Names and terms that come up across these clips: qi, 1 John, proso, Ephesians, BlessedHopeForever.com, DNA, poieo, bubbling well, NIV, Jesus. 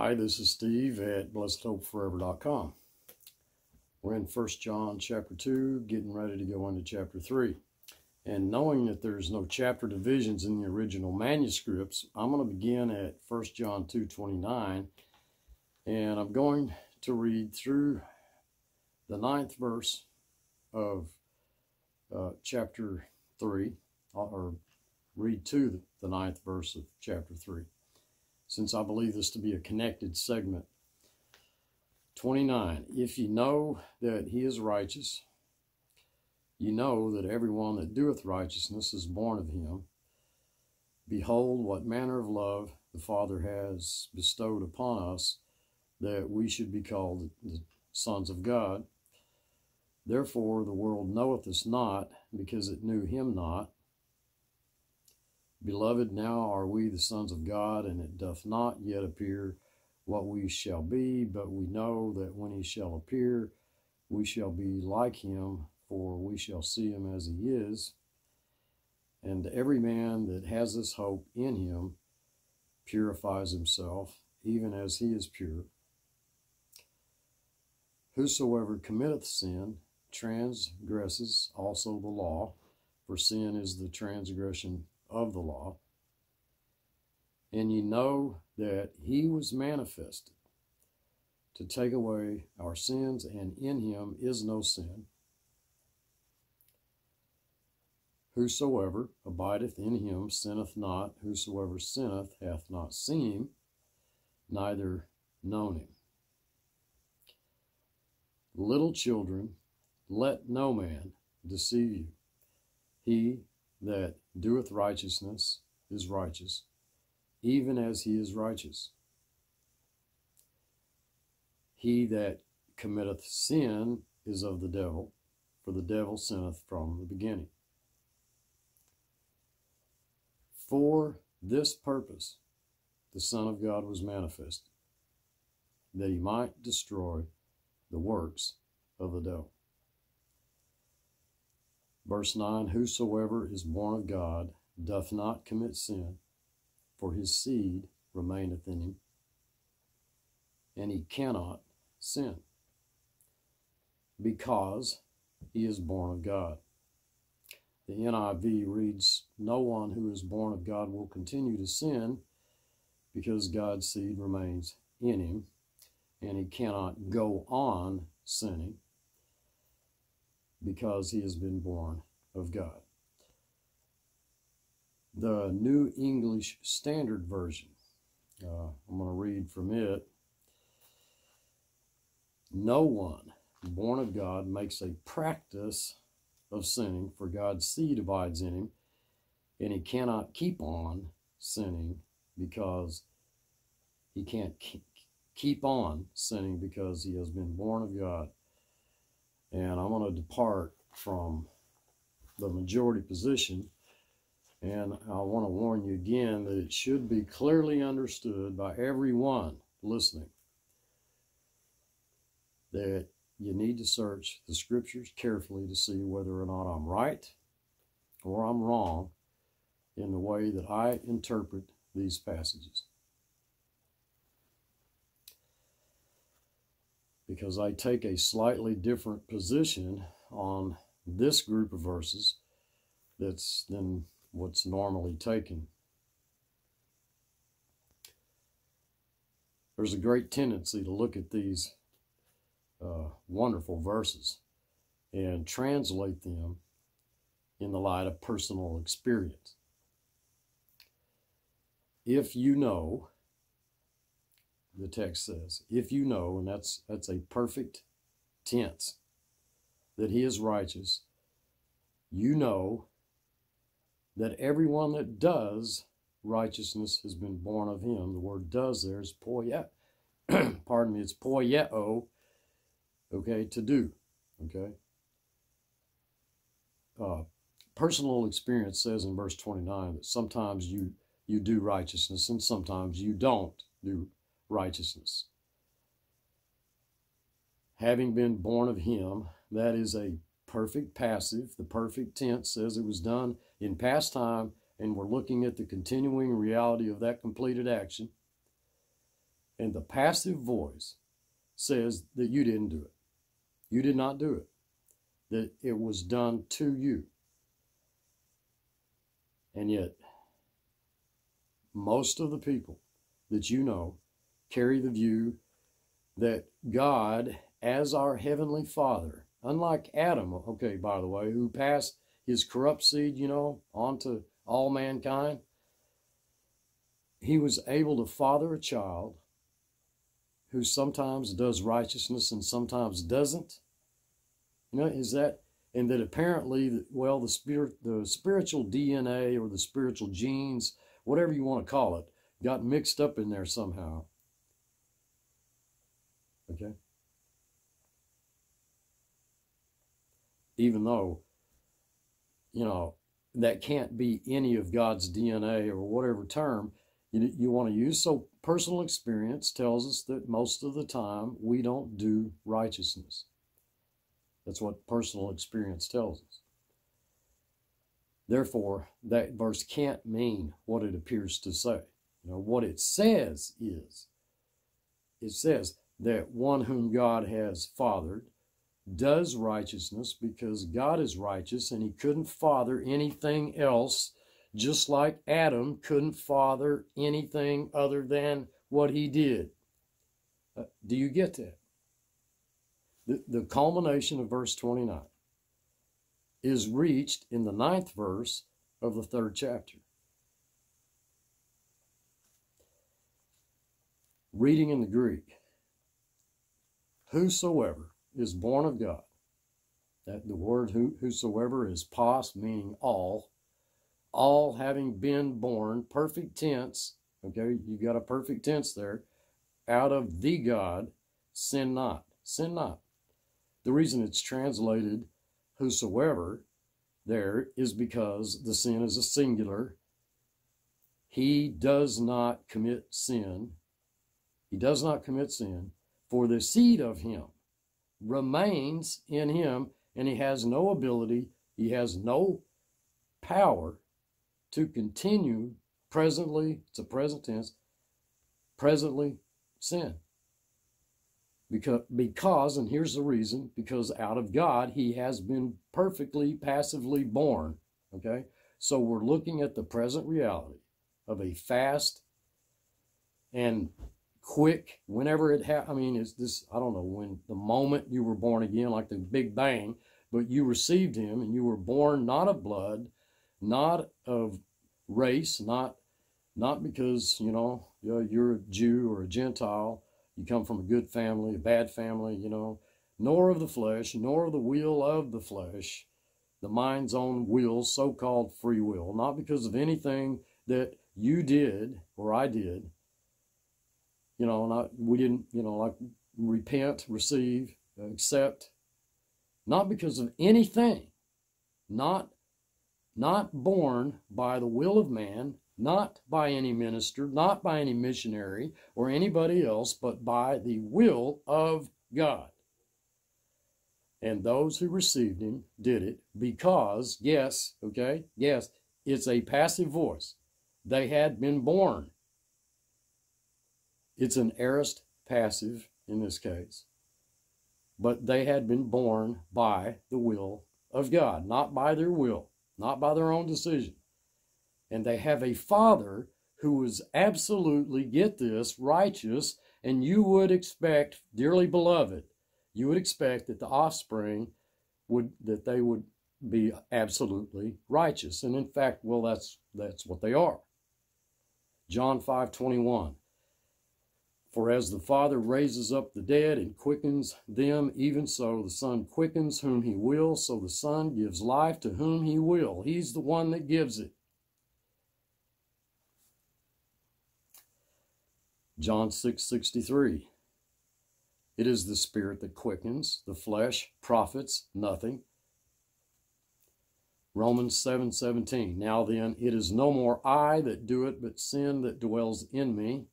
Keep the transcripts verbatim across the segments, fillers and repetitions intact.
Hi, this is Steve at Blessed Hope Forever dot com. We're in First John chapter two, getting ready to go into chapter three. And knowing that there's no chapter divisions in the original manuscripts, I'm going to begin at First John two twenty-nine, and I'm going to read through the ninth verse of uh, chapter three, or read to the ninth verse of chapter three. Since I believe this to be a connected segment. twenty-nine, if ye know that he is righteous, ye know that everyone that doeth righteousness is born of him. Behold, what manner of love the Father has bestowed upon us, that we should be called the sons of God. Therefore the world knoweth us not, because it knew him not. Beloved, now are we the sons of God, and it doth not yet appear what we shall be, but we know that when he shall appear, we shall be like him, for we shall see him as he is. And every man that has this hope in him purifies himself, even as he is pure. Whosoever committeth sin transgresses also the law, for sin is the transgression of the law. And ye know that he was manifested to take away our sins, and in him is no sin. Whosoever abideth in him sinneth not. Whosoever sinneth hath not seen him, neither known him. Little children, let no man deceive you. He that doeth righteousness is righteous, even as he is righteous. He that committeth sin is of the devil, for the devil sinneth from the beginning. For this purpose the Son of God was manifested, that he might destroy the works of the devil. Verse nine, whosoever is born of God doth not commit sin, for his seed remaineth in him, and he cannot sin, because he is born of God. The N I V reads, no one who is born of God will continue to sin, because God's seed remains in him, and he cannot go on sinning, because he has been born of God. The New English Standard Version, uh, I'm going to read from it. No one born of God makes a practice of sinning, for God's seed abides in him, and he cannot keep on sinning because he can't keep on sinning because he has been born of God. And I'm going to depart from the majority position, and I want to warn you again that it should be clearly understood by everyone listening that you need to search the scriptures carefully to see whether or not I'm right or I'm wrong in the way that I interpret these passages. Because I take a slightly different position on this group of verses that's than what's normally taken. There's a great tendency to look at these uh, wonderful verses and translate them in the light of personal experience. If you know, the text says, if you know, and that's, that's a perfect tense, that he is righteous, you know that everyone that does righteousness has been born of him. The word does there is poieo. Pardon me, it's poieo, okay, to do, okay? Uh, personal experience says in verse twenty-nine that sometimes you, you do righteousness and sometimes you don't do righteousness. Having been born of him, that is a perfect passive. The perfect tense says it was done in past time, and we're looking at the continuing reality of that completed action. and the passive voice says that you didn't do it. You did not do it. That it was done to you. And yet, most of the people that you know carry the view that God, as our Heavenly Father, unlike Adam, okay, by the way, who passed his corrupt seed, you know, onto all mankind, he was able to father a child who sometimes does righteousness and sometimes doesn't. You know, is that, and that apparently, well, the spirit, the spiritual D N A or the spiritual genes, whatever you want to call it, got mixed up in there somehow. Okay? Even though, you know, that can't be any of God's D N A or whatever term you, you want to use. So personal experience tells us that most of the time we don't do righteousness. That's what personal experience tells us. Therefore, that verse can't mean what it appears to say. You know, what it says is, it says that one whom God has fathered does righteousness because God is righteous and he couldn't father anything else, just like Adam couldn't father anything other than what he did. Uh, do you get that? The, the culmination of verse twenty-nine is reached in the ninth verse of the third chapter. Reading in the Greek, whosoever is born of God, that the word who, whosoever is pos, meaning all, all having been born, perfect tense, okay, you got a perfect tense there, out of the God, sin not, sin not. The reason it's translated whosoever there is because the sin is a singular. He does not commit sin. He does not commit sin, for the seed of him remains in him, and he has no ability, he has no power to continue presently, it's a present tense, presently sin. Because, because, and here's the reason, because out of God, he has been perfectly, passively born, okay? So we're looking at the present reality of a fast and quick, whenever it happened, I mean, it's this, I don't know when, the moment you were born again, like the Big Bang, but you received him and you were born not of blood, not of race, not, not because, you know, you're a Jew or a Gentile, you come from a good family, a bad family, you know, nor of the flesh, nor of the will of the flesh, the mind's own will, so-called free will, not because of anything that you did or I did. You know, not, we didn't, you know, like repent, receive, accept, not because of anything, not, not born by the will of man, not by any minister, not by any missionary or anybody else, but by the will of God. And those who received him did it because, yes, okay, yes, it's a passive voice. They had been born. It's an aorist passive in this case, but they had been born by the will of God, not by their will, not by their own decision. And they have a father who is absolutely, get this, righteous, and you would expect, dearly beloved, you would expect that the offspring would, that they would be absolutely righteous. And in fact, well, that's, that's what they are. John five twenty-one. For as the Father raises up the dead and quickens them, even so the Son quickens whom he will, so the Son gives life to whom he will. He's the one that gives it. John six sixty-three. It is the Spirit that quickens, the flesh profits nothing. Romans seven seventeen. Now then, it is no more I that do it, but sin that dwells in me.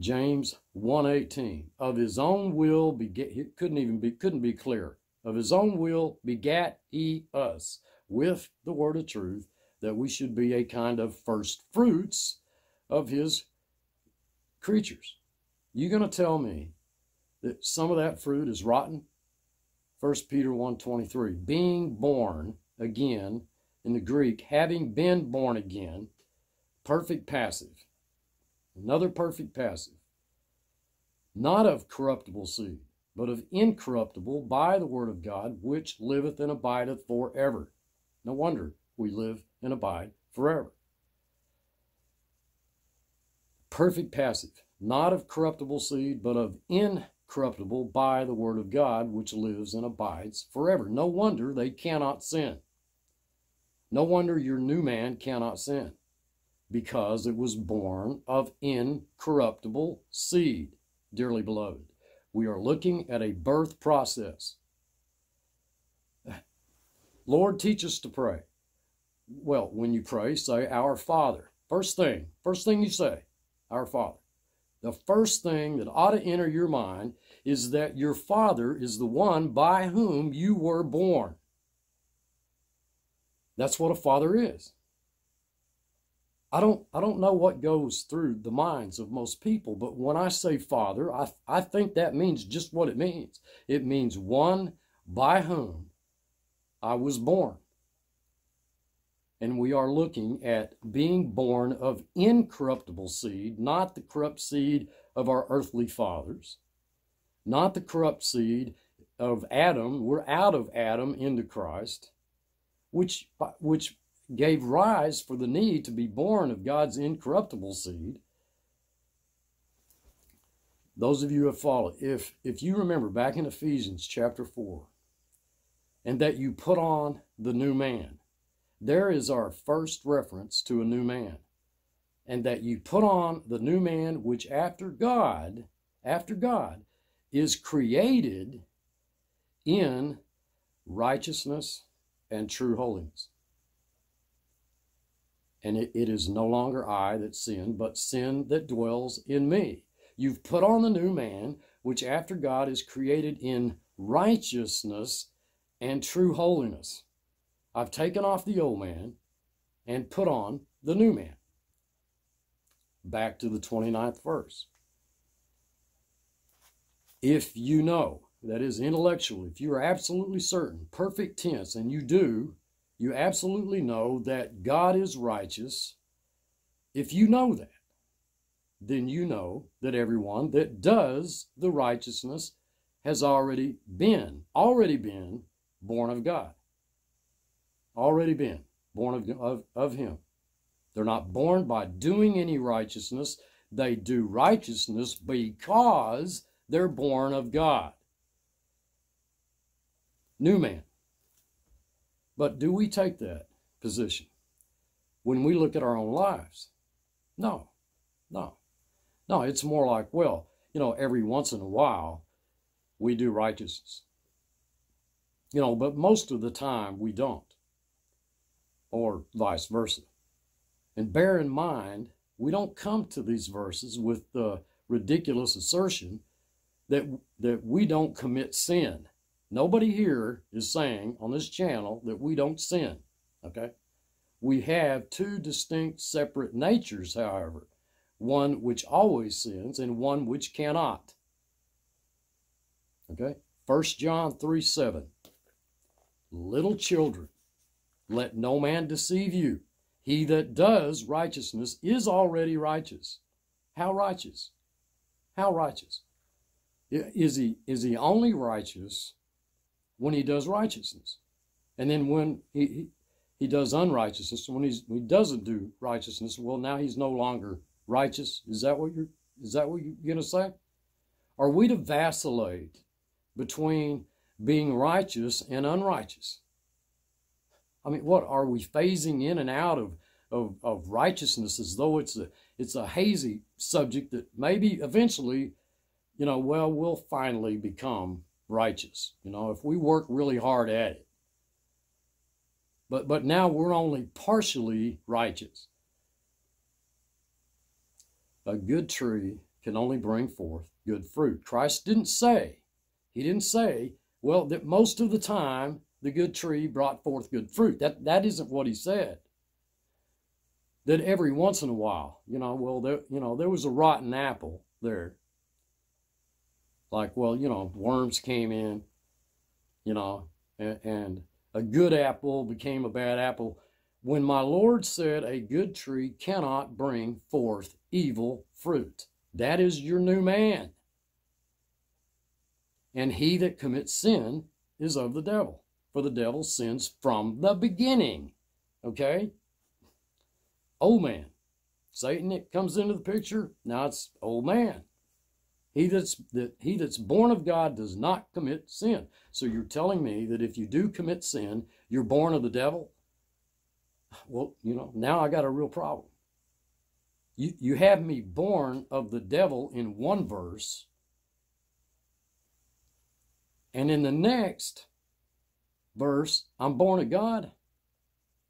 James one eighteen, of his own will begat, it couldn't even be, couldn't be clearer. Of his own will begat he us with the word of truth, that we should be a kind of first fruits of his creatures. You're going to tell me that some of that fruit is rotten? First Peter one twenty-three, being born again, in the Greek, having been born again, perfect passive, another perfect passive, not of corruptible seed, but of incorruptible by the word of God, which liveth and abideth forever. No wonder we live and abide forever. Perfect passive, not of corruptible seed, but of incorruptible by the word of God, which lives and abides forever. No wonder they cannot sin. No wonder your new man cannot sin, because it was born of incorruptible seed, dearly beloved. We are looking at a birth process. Lord, teach us to pray. Well, when you pray, say, Our Father. First thing, first thing you say, Our Father. The first thing that ought to enter your mind is that your Father is the one by whom you were born. That's what a father is. I don't, I don't know what goes through the minds of most people, but when I say father, I, I think that means just what it means. It means one by whom I was born. And we are looking at being born of incorruptible seed, not the corrupt seed of our earthly fathers, not the corrupt seed of Adam. We're out of Adam into Christ, which, which gave rise for the need to be born of God's incorruptible seed. Those of you who have followed, if, if you remember back in Ephesians chapter four, and that you put on the new man, there is our first reference to a new man. And that you put on the new man, which after God, after God, is created in righteousness and true holiness. And it, it is no longer I that sin, but sin that dwells in me. You've put on the new man, which after God is created in righteousness and true holiness. I've taken off the old man and put on the new man. Back to the twenty-ninth verse. If you know, that is intellectual, if you are absolutely certain, perfect tense, and you do, you absolutely know that God is righteous. If you know that, then you know that everyone that does the righteousness has already been, already been born of God. Already been born of, of, of Him. They're not born by doing any righteousness. They do righteousness because they're born of God. New man. But do we take that position when we look at our own lives? No, no, no. It's more like, well, you know, every once in a while we do righteousness. You know, but most of the time we don't, or vice versa. And bear in mind, we don't come to these verses with the ridiculous assertion that, that we don't commit sin. Nobody here is saying on this channel that we don't sin, okay? We have two distinct separate natures, however, one which always sins and one which cannot, okay? First John three seven, little children, let no man deceive you. He that does righteousness is already righteous. How righteous? How righteous? Is he, is he only righteous when he does righteousness? And then when he, he, he does unrighteousness, when he's, when he doesn't do righteousness, well, now he's no longer righteous. Is that what you're, is that what you're going to say? Are we to vacillate between being righteous and unrighteous? I mean, what, are we phasing in and out of, of, of righteousness as though it's a, it's a hazy subject that maybe eventually, you know, well, we'll finally become righteous, you know, if we work really hard at it. But, but now we're only partially righteous. A good tree can only bring forth good fruit. Christ didn't say, he didn't say, well, that most of the time the good tree brought forth good fruit. That, that isn't what he said. that every once in a while, you know, well, there, you know, there was a rotten apple there. Like, well, you know, worms came in, you know, and, and a good apple became a bad apple. When my Lord said a good tree cannot bring forth evil fruit, that is your new man. And he that commits sin is of the devil, for the devil sins from the beginning. Okay? Old man. Satan that comes into the picture, now it's old man. He that's, that, he that's born of God does not commit sin. So you're telling me that if you do commit sin, you're born of the devil? Well, you know, now I got a real problem. You, you have me born of the devil in one verse, and in the next verse, I'm born of God,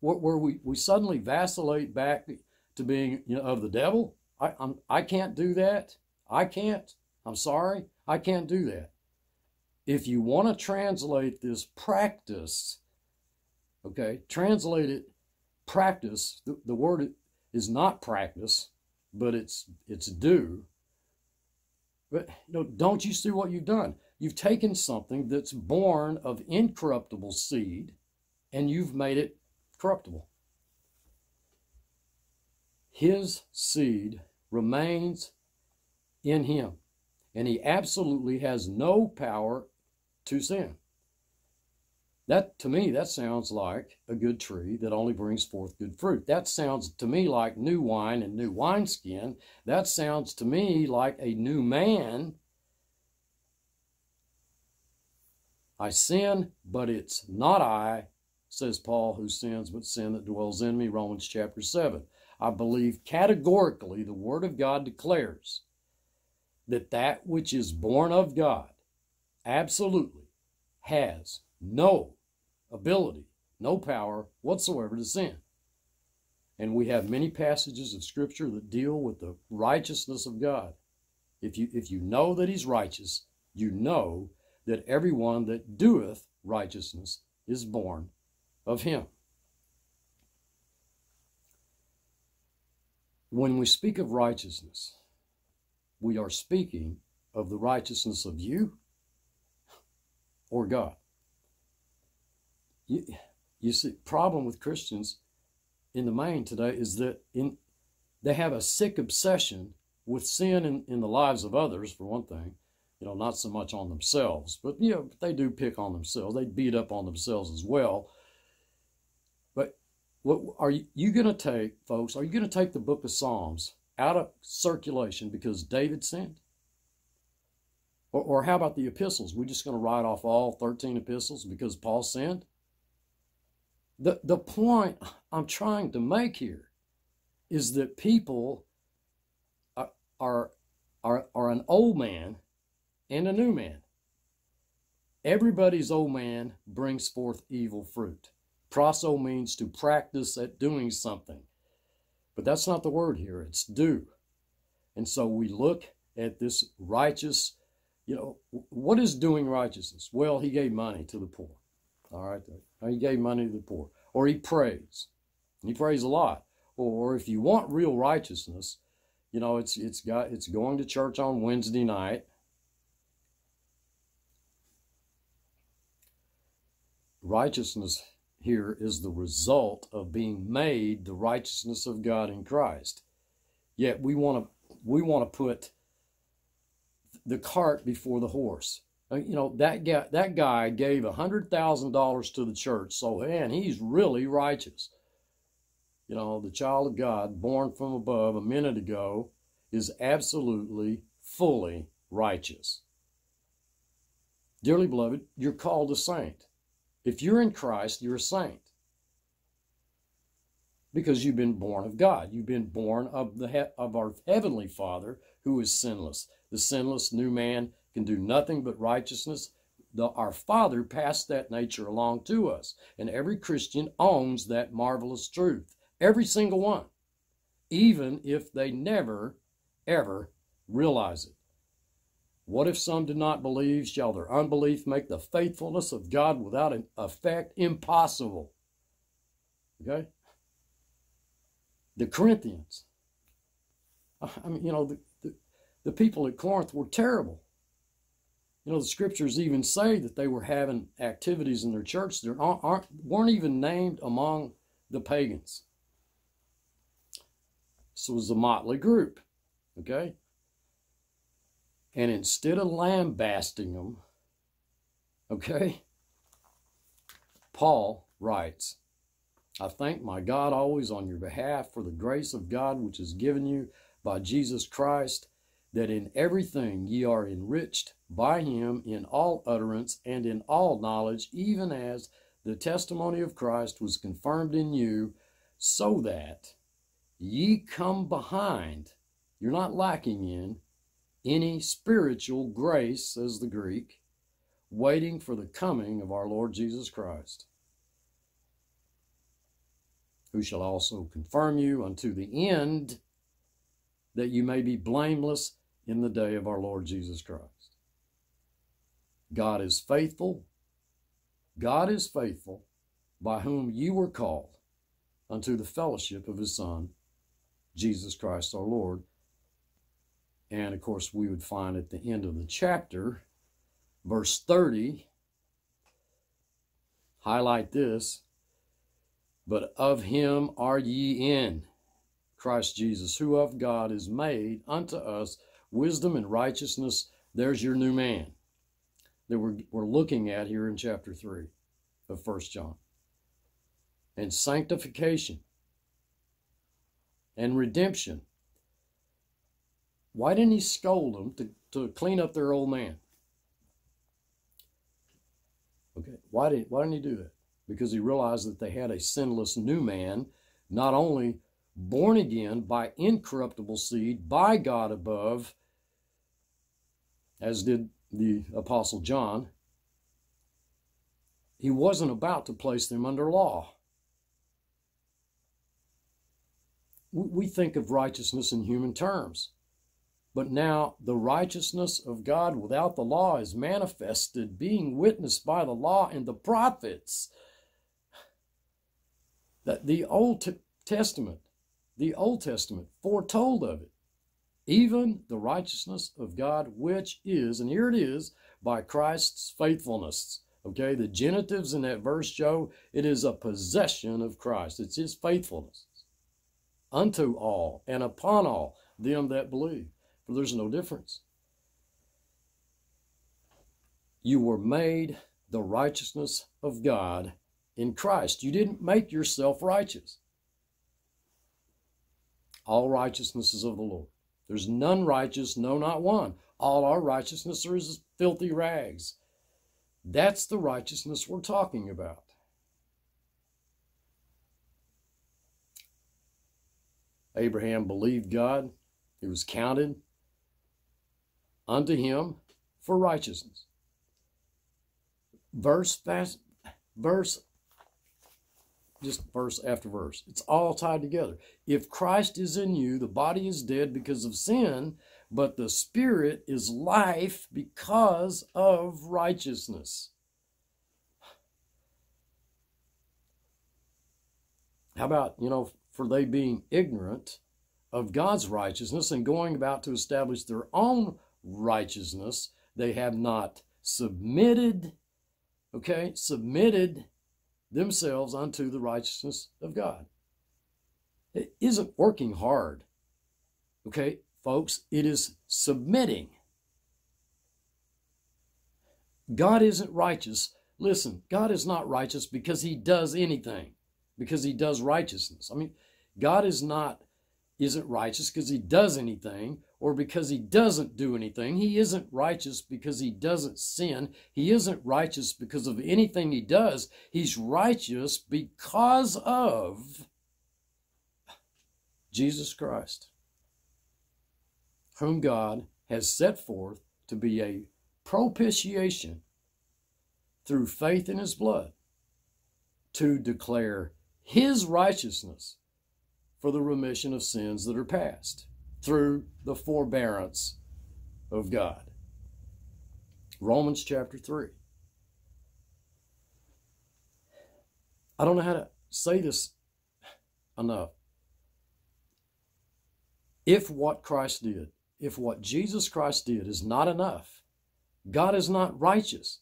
where we, we suddenly vacillate back to being, you know, of the devil. I, I'm, I can't do that. I can't. I'm sorry. I can't do that. If you want to translate this practice, okay, translate it practice. The, the word is not practice, but it's, it's do. But you know, don't you see what you've done? You've taken something that's born of incorruptible seed, and you've made it corruptible. His seed remains in him, and he absolutely has no power to sin. That, to me, that sounds like a good tree that only brings forth good fruit. That sounds to me like new wine and new wineskin. That sounds to me like a new man. I sin, but it's not I, says Paul, who sins, but sin that dwells in me, Romans chapter seven. I believe categorically the Word of God declares that that which is born of God absolutely has no ability, no power whatsoever to sin. And we have many passages of Scripture that deal with the righteousness of God. If you, if you know that He's righteous, you know that everyone that doeth righteousness is born of him. When we speak of righteousness, we are speaking of the righteousness of you or God. You, you see, the problem with Christians in the main today is that in, they have a sick obsession with sin in, in the lives of others, for one thing. You know, not so much on themselves, but you know, they do pick on themselves. They beat up on themselves as well. But what are you, you going to take, folks? Are you going to take the book of Psalms out of circulation because David sinned? Or, or how about the epistles? We're just going to write off all thirteen epistles because Paul sinned? The, the point I'm trying to make here is that people are, are, are, are an old man and a new man. Everybody's old man brings forth evil fruit. Proso means to practice at doing something. But that's not the word here. It's do. And so we look at this righteous, you know, what is doing righteousness? Well, he gave money to the poor. All right. He gave money to the poor. Or he prays. And he prays a lot. Or if you want real righteousness, you know, it's, it's, got, it's going to church on Wednesday night. Righteousness here is the result of being made the righteousness of God in Christ. Yet we want to we want to put the cart before the horse. You know, that guy, that guy gave one hundred thousand dollars to the church, so man, he's really righteous. You know, the child of God born from above a minute ago is absolutely, fully righteous. Dearly beloved, you're called a saint. If you're in Christ, you're a saint because you've been born of God. You've been born of, the, of our Heavenly Father who is sinless. The sinless new man can do nothing but righteousness. The, our Father passed that nature along to us, and every Christian owns that marvelous truth. Every single one, even if they never, ever realize it. What if some do not believe? Shall their unbelief make the faithfulness of God without an effect impossible? Okay? the Corinthians. I mean, you know, the, the, the people at Corinth were terrible. You know, the scriptures even say that they were having activities in their church that aren't, weren't even named among the pagans. This was a motley group, okay? And instead of lambasting them, okay, Paul writes, I thank my God always on your behalf for the grace of God which is given you by Jesus Christ, that in everything ye are enriched by him in all utterance and in all knowledge, even as the testimony of Christ was confirmed in you, so that ye come behind, you're not lacking in, any spiritual grace, says the Greek, waiting for the coming of our Lord Jesus Christ, who shall also confirm you unto the end, that you may be blameless in the day of our Lord Jesus Christ. God is faithful. God is faithful, by whom you were called unto the fellowship of his Son, Jesus Christ our Lord. And, of course, we would find at the end of the chapter, verse thirty, highlight this, but of him are ye in Christ Jesus, who of God is made unto us wisdom and righteousness. There's your new man that we're, we're looking at here in chapter three of First John. And sanctification and redemption. Why didn't he scold them to, to clean up their old man? Okay, why, did, why didn't he do that? Because he realized that they had a sinless new man, not only born again by incorruptible seed, by God above, as did the Apostle John. He wasn't about to place them under law. We think of righteousness in human terms. But now the righteousness of God without the law is manifested, being witnessed by the law and the prophets. That the Old Testament, the Old Testament foretold of it, even the righteousness of God, which is, and here it is, by Christ's faithfulness. Okay, the genitives in that verse show it is a possession of Christ. It's his faithfulness unto all and upon all them that believe. For there's no difference. You were made the righteousness of God in Christ. You didn't make yourself righteous. All righteousness is of the Lord. There's none righteous, no, not one. All our righteousness is filthy rags. That's the righteousness we're talking about. Abraham believed God. It was counted unto him for righteousness. Verse, fast, verse, just verse after verse. It's all tied together. If Christ is in you, the body is dead because of sin, but the spirit is life because of righteousness. How about, you know, for they being ignorant of God's righteousness and going about to establish their own righteousness, they have not submitted, okay, submitted themselves unto the righteousness of God. It isn't working hard, okay, folks. It is submitting. God isn't righteous. Listen, God is not righteous because he does anything, because he does righteousness. I mean, God is not isn't righteous because he does anything or because he doesn't do anything. He isn't righteous because he doesn't sin. He isn't righteous because of anything he does. He's righteous because of Jesus Christ, whom God has set forth to be a propitiation through faith in his blood, to declare his righteousness for the remission of sins that are past through the forbearance of God. Romans chapter three. I don't know how to say this enough. If what Christ did, if what Jesus Christ did is not enough, God is not righteous.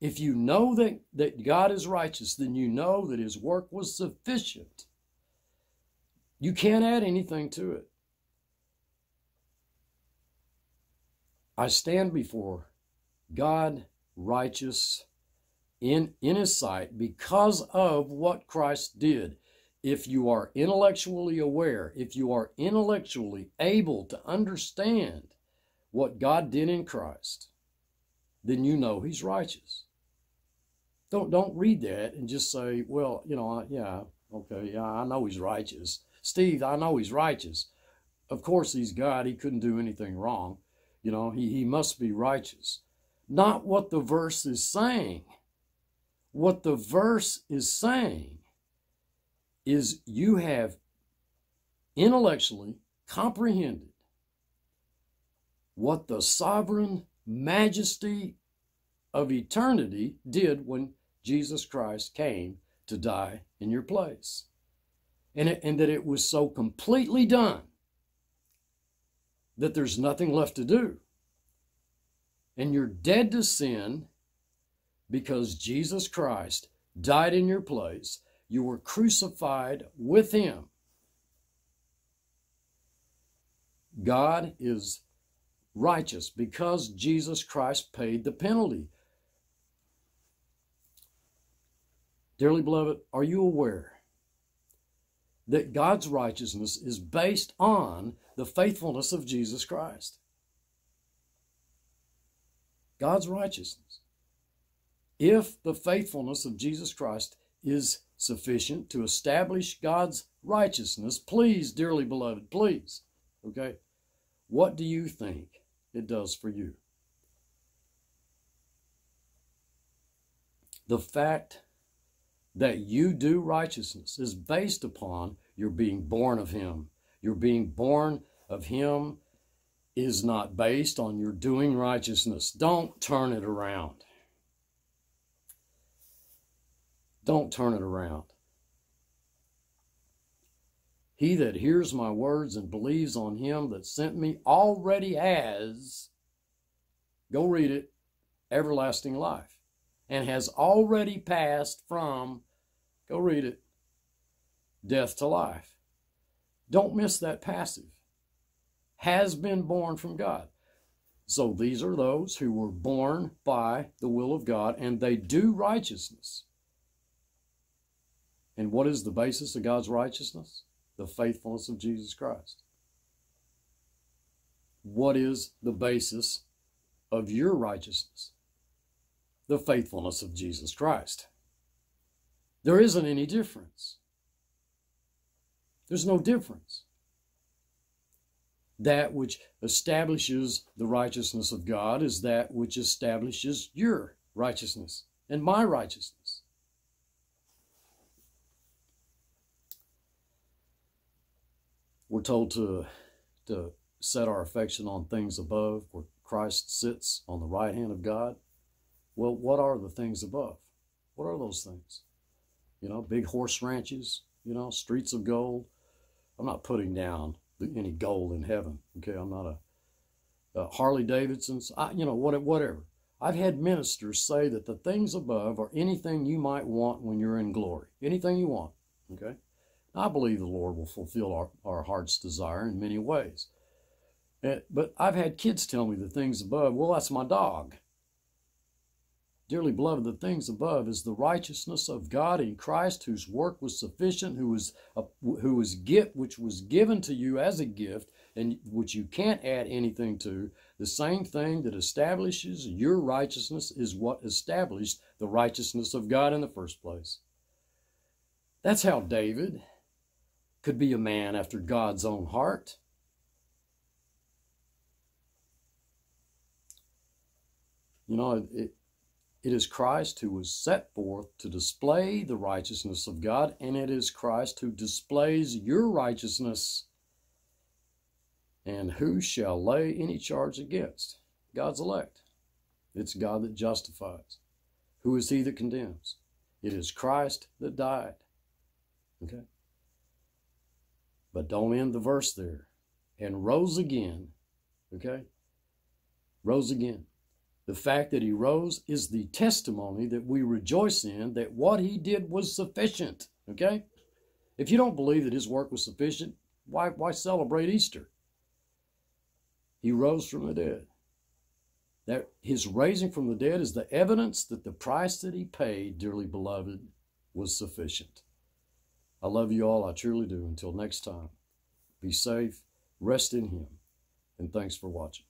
If you know that, that God is righteous, then you know that his work was sufficient. You can't add anything to it. I stand before God righteous in, in his sight because of what Christ did. If you are intellectually aware, if you are intellectually able to understand what God did in Christ, then you know he's righteous. Don't, don't read that and just say, well, you know, I, yeah, okay, yeah, I know he's righteous. Steve, I know he's righteous. Of course he's God. He couldn't do anything wrong. You know, he, he must be righteous. Not what the verse is saying. What the verse is saying is you have intellectually comprehended what the sovereign majesty of eternity did when Jesus Christ came to die in your place. And, it, and that it was so completely done that there's nothing left to do. And you're dead to sin because Jesus Christ died in your place. You were crucified with him. God is righteous because Jesus Christ paid the penalty. Dearly beloved, are you aware that God's righteousness is based on the faithfulness of Jesus Christ? God's righteousness. If the faithfulness of Jesus Christ is sufficient to establish God's righteousness, please, dearly beloved, please, okay, what do you think it does for you? The fact that you do righteousness is based upon your being born of him. Your being born of him is not based on your doing righteousness. Don't turn it around. Don't turn it around. He that hears my words and believes on him that sent me already has, go read it, everlasting life, and has already passed from, go read it, death to life. Don't miss that passive. Has been born from God. So these are those who were born by the will of God, and they do righteousness. And what is the basis of God's righteousness? The faithfulness of Jesus Christ. What is the basis of your righteousness? The faithfulness of Jesus Christ. There isn't any difference. There's no difference. That which establishes the righteousness of God is that which establishes your righteousness and my righteousness. We're told to, to set our affection on things above, where Christ sits on the right hand of God. Well, what are the things above? What are those things? You know, big horse ranches, you know, streets of gold. I'm not putting down any gold in heaven, okay? I'm not a, a Harley Davidson's, I, you know, what, whatever. I've had ministers say that the things above are anything you might want when you're in glory, anything you want, okay? I believe the Lord will fulfill our, our heart's desire in many ways. And, but I've had kids tell me the things above, well, that's my dog. Dearly beloved, the things above is the righteousness of God in Christ, whose work was sufficient, who was a, who was gift, which was given to you as a gift, and which you can't add anything to. The same thing that establishes your righteousness is what established the righteousness of God in the first place. That's how David could be a man after God's own heart. You know, it. It is Christ who was set forth to display the righteousness of God, and it is Christ who displays your righteousness. And who shall lay any charge against God's elect? It's God that justifies. Who is he that condemns? It is Christ that died. Okay? But don't end the verse there. and rose again. Okay? Rose again. The fact that he rose is the testimony that we rejoice in, that what he did was sufficient. Okay? If you don't believe that his work was sufficient, why, why celebrate Easter? He rose from the dead. That his raising from the dead is the evidence that the price that he paid, dearly beloved, was sufficient. I love you all. I truly do. Until next time, be safe, rest in him, and thanks for watching.